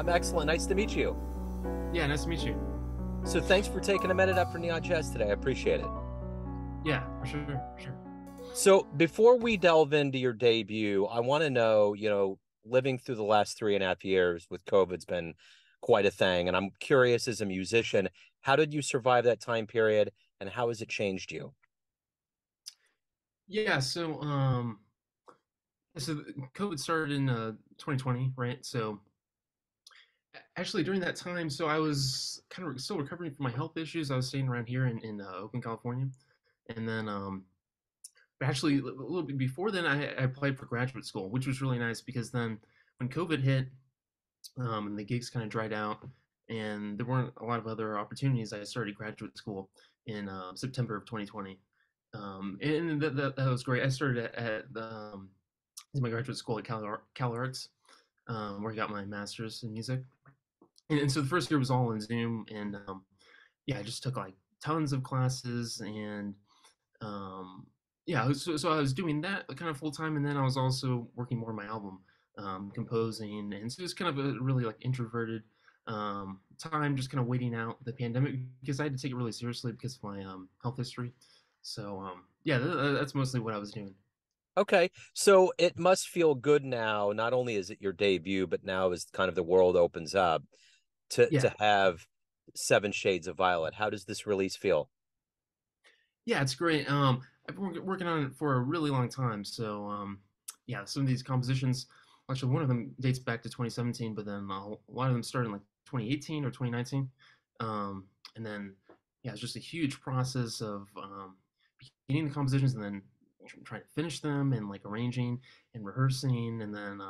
I'm excellent. Nice to meet you. Yeah, nice to meet you. So thanks for taking a minute up for Neon Jazz today. I appreciate it. Yeah, for sure, So before we delve into your debut, I want to know, you know, living through the last 3.5 years with COVID's been quite a thing. And I'm curious, as a musician, how did you survive that time period and how has it changed you? Yeah, so COVID started in 2020, right? So actually during that time, so I was kind of still recovering from my health issues. I was staying around here in Oakland, California. And then actually a little bit before then, I applied for graduate school, which was really nice because then when COVID hit and the gigs kind of dried out and there weren't a lot of other opportunities, I started graduate school in September of 2020. And that was great. I started at my graduate school at Cal Arts, where I got my master's in music. And so the first year was all in Zoom. And yeah, I just took like tons of classes and yeah, so I was doing that kind of full time, and then I was also working more on my album, composing, and so it was kind of a really like introverted time, just kind of waiting out the pandemic because I had to take it really seriously because of my health history. So yeah, that's mostly what I was doing. Okay, so it must feel good now. Not only is it your debut, but now as kind of the world opens up, to have Seven Shades of Violet. How does this release feel? Yeah, it's great. I've been working on it for a really long time. So yeah, some of these compositions, actually one of them dates back to 2017, but then a lot of them started in like 2018 or 2019. And then, yeah, it's just a huge process of beginning the compositions and then trying to finish them and like arranging and rehearsing. And then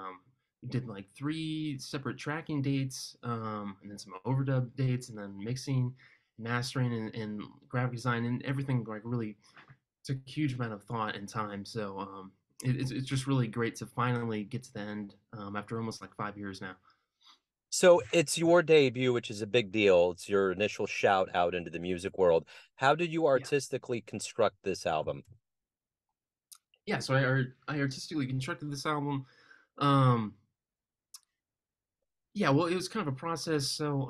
we did like 3 separate tracking dates and then some overdub dates and then mixing, mastering, and graphic design, and everything like really took a huge amount of thought and time. So it's just really great to finally get to the end after almost like 5 years now. So it's your debut, which is a big deal. It's your initial shout out into the music world. How did you artistically construct this album? Yeah, so I artistically constructed this album. Yeah, well, it was kind of a process. So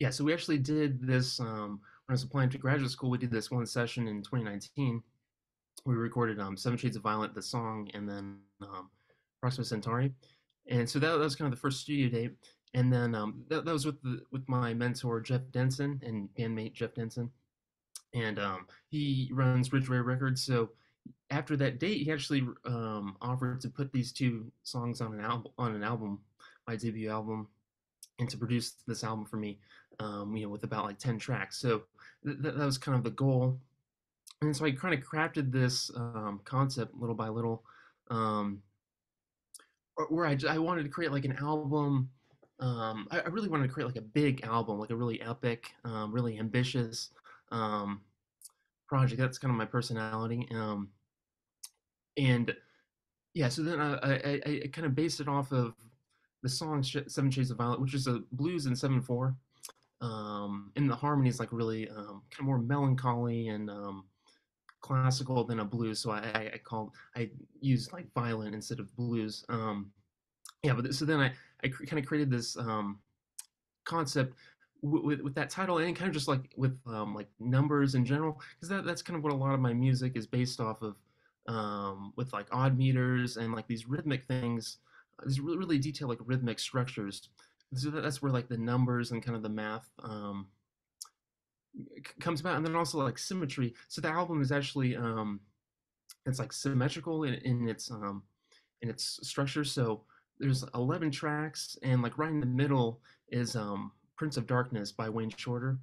yeah, so we actually did this when I was applying to graduate school. We did this one session in 2019. We recorded Seven Shades of Violet, the song, and then Proxima Centauri. And so that was kind of the first studio date. And then that was with my mentor, Jeff Denson, and bandmate Jeff Denson. And he runs Ridgeway records. So after that date, he actually offered to put these 2 songs on an album, my debut album, and to produce this album for me, you know, with about like 10 tracks. So that was kind of the goal. And so I kind of crafted this concept little by little, where I wanted to create like an album. I really wanted to create like a big album, like a really epic, really ambitious project. That's kind of my personality. And yeah, so then I kind of based it off of the song Seven Shades of Violet, which is a blues in 7/4, and the harmony is like really kind of more melancholy and classical than a blues. So I used like violin instead of blues. Yeah, but so then I kind of created this concept with that title, and kind of just like with like numbers in general, because that's kind of what a lot of my music is based off of, with like odd meters and like these rhythmic things, these really, really detailed like rhythmic structures. So that's where like the numbers and kind of the math comes about, and then also like symmetry. So the album is actually it's like symmetrical in its structure. So there's 11 tracks, and like right in the middle is Prince of Darkness by Wayne Shorter,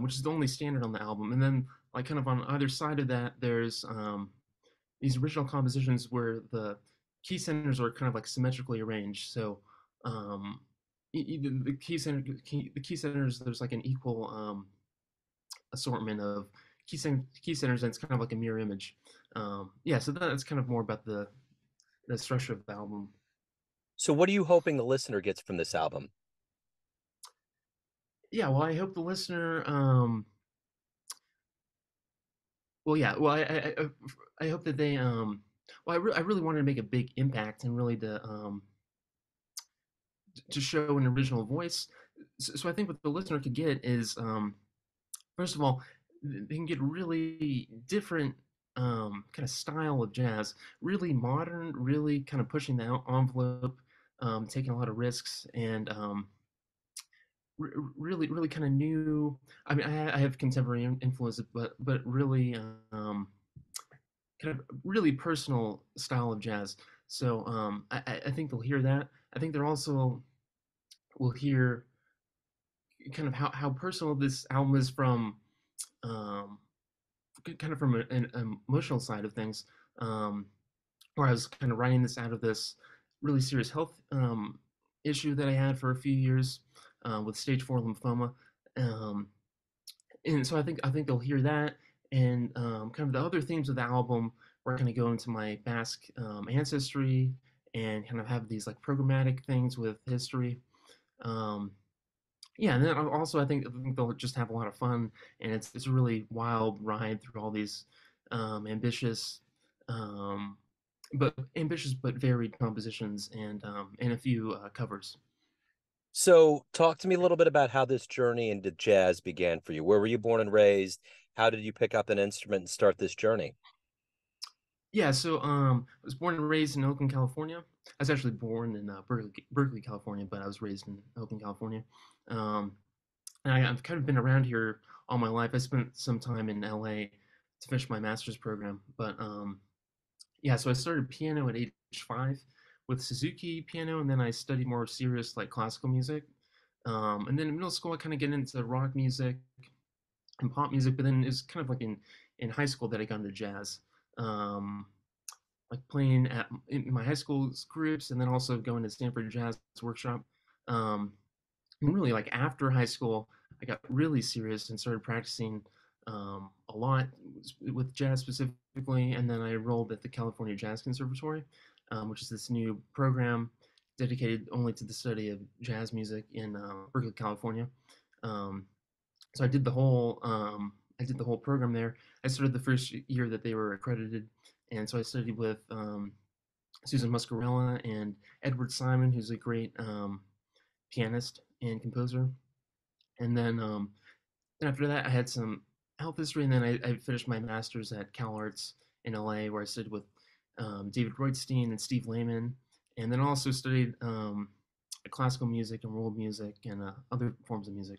which is the only standard on the album. And then like kind of on either side of that, there's these original compositions where the key centers are kind of like symmetrically arranged. So the key centers, there's like an equal assortment of key centers, and it's kind of like a mirror image. Yeah, so that's kind of more about the structure of the album. So what are you hoping the listener gets from this album? Yeah, well, I hope the listener, I hope that they, I really wanted to make a big impact and really to to show an original voice. So I think what the listener could get is, first of all, they can get really different kind of style of jazz, really modern, really kind of pushing the envelope, taking a lot of risks, and really kind of new. I mean, I have contemporary influences, but really kind of really personal style of jazz. So I think they'll hear that. I think they're also will hear kind of how personal this album is from, kind of from an emotional side of things, where I was kind of writing this out of this really serious health issue that I had for a few years with stage 4 lymphoma, and so I think they'll hear that, and kind of the other themes of the album were going to go into my Basque ancestry and kind of have these like programmatic things with history. Yeah, and then also I think they'll just have a lot of fun, and it's a really wild ride through all these ambitious but varied compositions, and a few covers. So talk to me a little bit about how this journey into jazz began for you. Where were you born and raised? How did you pick up an instrument and start this journey? Yeah, so I was born and raised in Oakland, California. I was actually born in Berkeley, California, but I was raised in Oakland, California. And I've kind of been around here all my life. I spent some time in LA to finish my master's program. But yeah, so I started piano at age 5 with Suzuki piano, and then I studied more serious like classical music. And then in middle school, I kind of get into rock music and pop music, but then it's kind of like in high school that I got into jazz. Like playing in my high school's groups, and then also going to Stanford Jazz Workshop. And really, like after high school, I got really serious and started practicing a lot with jazz specifically. And then I enrolled at the California Jazz Conservatory, which is this new program dedicated only to the study of jazz music in Berkeley, California. So I did the whole program there. I started the first year that they were accredited. And so I studied with Susan Muscarella and Edward Simon, who's a great pianist and composer. And then after that, I had some health history, and then I finished my master's at Cal Arts in LA, where I studied with David Roystein and Steve Lehman, and then also studied classical music and world music and other forms of music.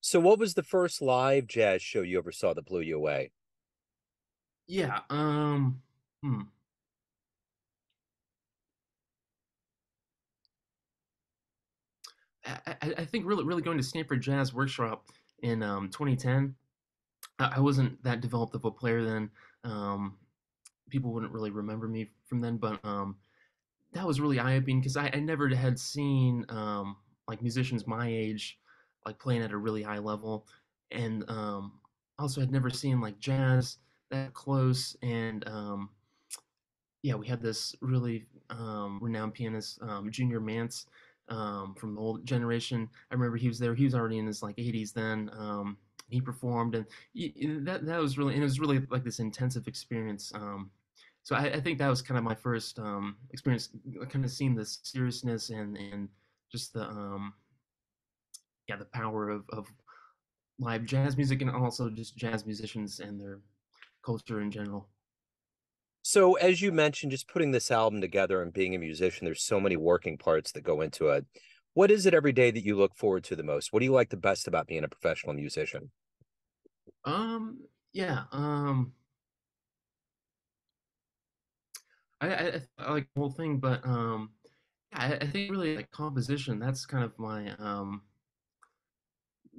So what was the first live jazz show you ever saw that blew you away? Yeah, I think really going to Stanford Jazz Workshop in 2010. I wasn't that developed of a player then. People wouldn't really remember me from then, but that was really eye-opening, because I never had seen like musicians my age like playing at a really high level, and also I'd never seen like jazz that close, and yeah, we had this really renowned pianist, Junior Mance, from the old generation. I remember he was there. He was already in his like 80s then. He performed, and it was really like this intensive experience. So I think that was kind of my first experience, kind of seeing the seriousness and just the power of live jazz music, and also just jazz musicians and their culture in general. So as you mentioned, just putting this album together and being a musician, there's so many working parts that go into it. What is it every day that you look forward to the most? What do you like the best about being a professional musician? I like the whole thing, but I think really like composition, that's kind of my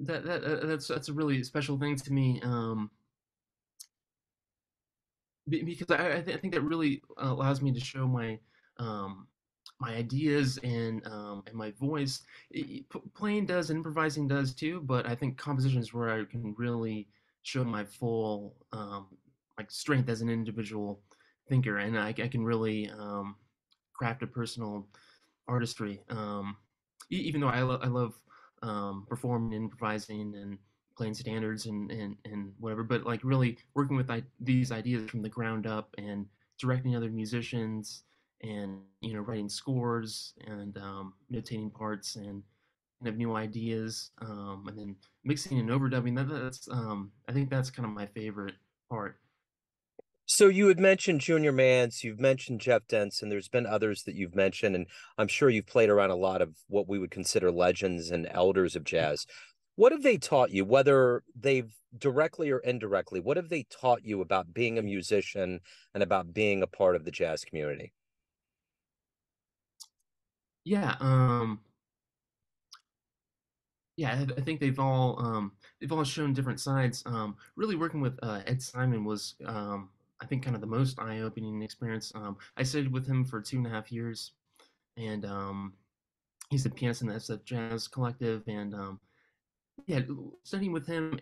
that's a really special thing to me, because I think that really allows me to show my my ideas and my voice. Playing does, and improvising does too, but I think composition is where I can really show my full like strength as an individual thinker, and I can really craft a personal artistry. Even though I love performing, improvising, and playing standards and whatever, but like really working with these ideas from the ground up and directing other musicians and, you know, writing scores and notating parts and kind of new ideas, and then mixing and overdubbing. That's I think that's kind of my favorite part. So you had mentioned Junior Mance, you've mentioned Jeff Denson, there's been others that you've mentioned, and I'm sure you've played around a lot of what we would consider legends and elders of jazz. What have they taught you, whether they've directly or indirectly, what have they taught you about being a musician and about being a part of the jazz community? Yeah. Yeah, I think they've all shown different sides. Really working with Ed Simon was, I think, kind of the most eye-opening experience. I studied with him for 2.5 years, and he's the pianist in the SF Jazz Collective. And yeah, studying with him,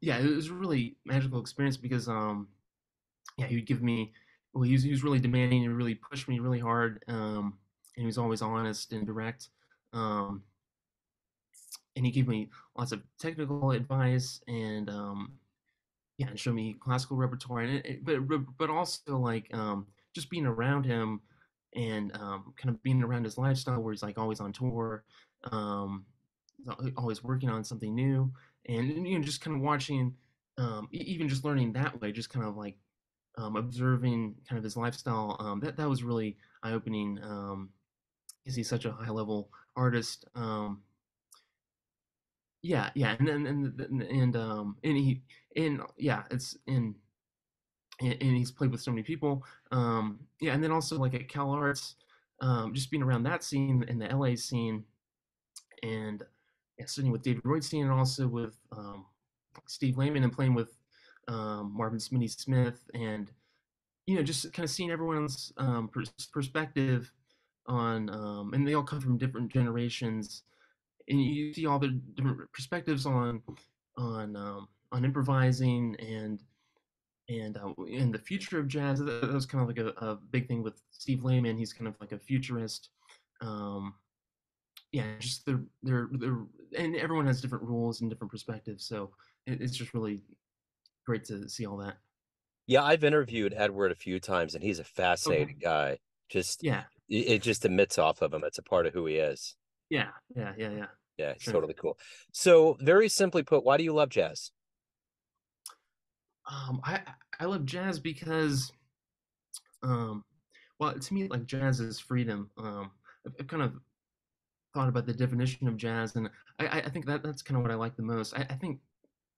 yeah, it was a really magical experience because, yeah, he would give me, well, he was really demanding and really pushed me really hard, and he was always honest and direct. And he gave me lots of technical advice and, yeah, and showed me classical repertoire, and but also like just being around him and kind of being around his lifestyle where he's like always on tour, always working on something new, and, you know, just kind of watching, even just learning that way, just kind of like observing kind of his lifestyle. That was really eye-opening because he's such a high-level artist. Yeah, and he's played with so many people. Yeah, and then also like at Cal Arts, just being around that scene and the LA scene, and yeah, sitting with David Roystein and also with Steve Lehman and playing with Marvin Smitty Smith, and, you know, just kind of seeing everyone's perspective on, and they all come from different generations. And you see all the different perspectives on improvising and the future of jazz. That was kind of like a big thing with Steve Lehman. He's kind of like a futurist. Yeah, just and everyone has different rules and different perspectives. So it's just really great to see all that. Yeah, I've interviewed Edward a few times, and he's a fascinating guy. Just yeah, it just emits off of him. It's a part of who he is. Yeah, it's sure. Totally cool. So very simply put, why do you love jazz? I love jazz because, well, to me, like, jazz is freedom. I've kind of thought about the definition of jazz, and I think that's kind of what I like the most. I think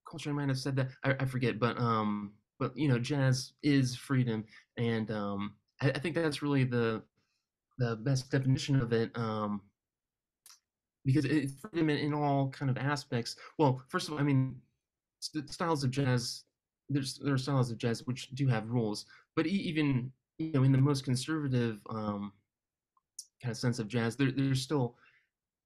Coltrane might have said that, I forget, but you know, jazz is freedom, and I think that's really the best definition of it. Because it's freedom in all kind of aspects. Well, first of all, I mean, styles of jazz, there are styles of jazz which do have rules, but even, you know, in the most conservative kind of sense of jazz, there's still,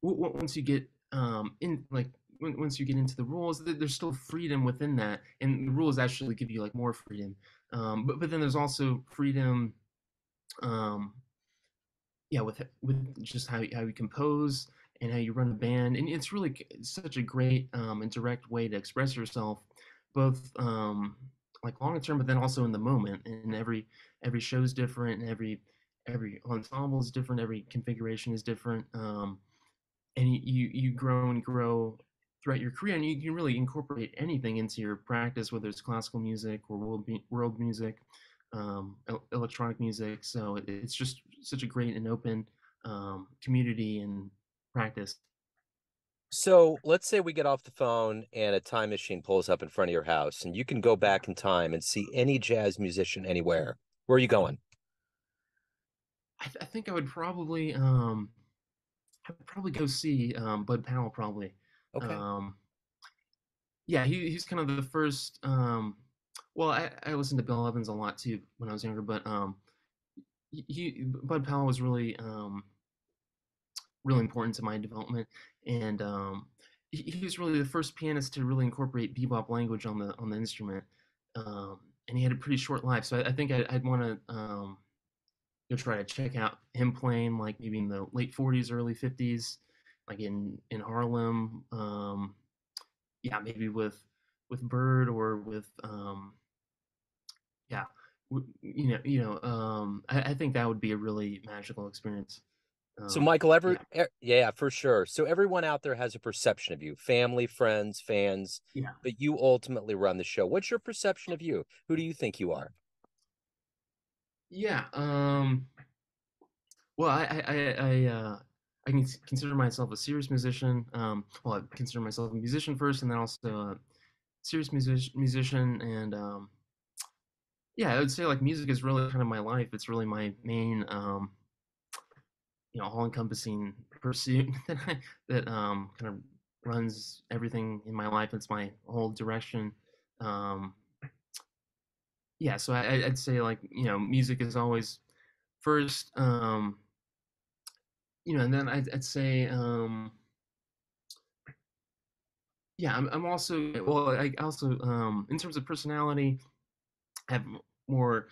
once you get once you get into the rules, there's still freedom within that, and the rules actually give you like more freedom. But then there's also freedom, yeah, with just how you compose and how you run a band, and it's really such a great and direct way to express yourself, both like long term, but then also in the moment. And every show is different, and every ensemble is different, every configuration is different, and you grow and grow throughout your career, and you can really incorporate anything into your practice, whether it's classical music or world music, electronic music. So it's just such a great and open community and practice. So let's say we get off the phone and a time machine pulls up in front of your house, and you can go back in time and see any jazz musician anywhere. Where are you going? I think I would probably go see Bud Powell, probably. Okay. Yeah, he's kind of the first. Well, I listened to Bill Evans a lot too when I was younger, but Bud Powell was really really important to my development, and he was really the first pianist to really incorporate bebop language on the instrument, and he had a pretty short life, so I think I'd want to go try to check out him playing, like maybe in the late 40s, early 50s, like in Harlem, yeah, maybe with Bird or with yeah, I think that would be a really magical experience. So Michael, yeah, for sure. So everyone out there has a perception of you, family, friends, fans, yeah. But you ultimately run the show. What's your perception of you? Who do you think you are? Yeah. Well, I can consider myself a serious musician. Well, I consider myself a musician first, and then also a serious musician. And yeah, I would say like music is really kind of my life. It's really my main, all-encompassing pursuit that kind of runs everything in my life. It's my whole direction. Yeah, so I'd say like music is always first. And then I'd say, yeah, I'm also, well, I also, in terms of personality, I have more,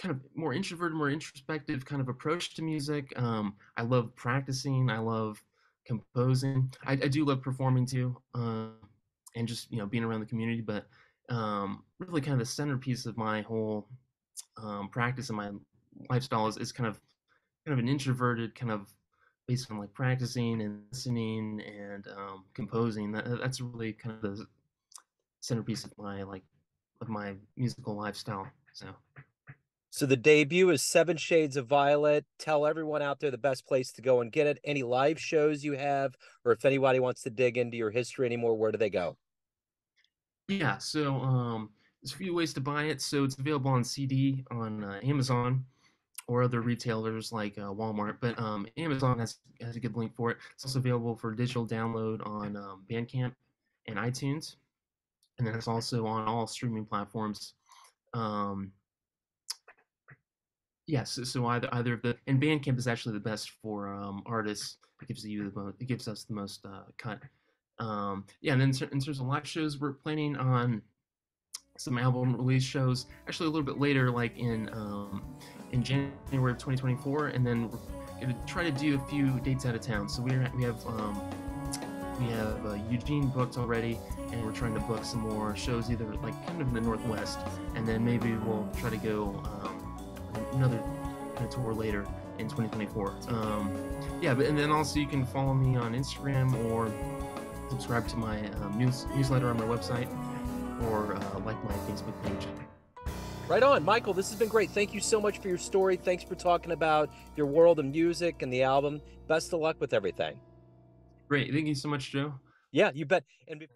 kind of more introverted, more introspective kind of approach to music. I love practicing. I love composing. I do love performing too, and just, being around the community, but, really kind of the centerpiece of my whole, practice and my lifestyle is kind of an introverted kind of based on like practicing and listening and composing. That's really kind of the centerpiece of my musical lifestyle. So the debut is 7 Shades of Violet. Tell everyone out there the best place to go and get it. Any live shows you have, or if anybody wants to dig into your history anymore, where do they go? Yeah, so there's a few ways to buy it. So it's available on CD on Amazon, or other retailers like Walmart, but Amazon has a good link for it. It's also available for digital download on Bandcamp and iTunes, and then it's also on all streaming platforms. Yes, yeah, so either of the, and Bandcamp is actually the best for artists. It gives you the most, it gives us the most cut. Yeah, and then in terms of live shows, we're planning on some album release shows actually a little bit later, like in January of 2024, and then we're gonna try to do a few dates out of town. So we have Eugene booked already, and we're trying to book some more shows, either like kind of in the Northwest, and then maybe we'll try to go another tour later in 2024. Yeah, but and then also you can follow me on Instagram or subscribe to my newsletter on my website, or like my Facebook page. Right on, Michael, this has been great. Thank you so much for your story. Thanks for talking about your world of music and the album. Best of luck with everything. Great, thank you so much, Joe. Yeah, you bet. And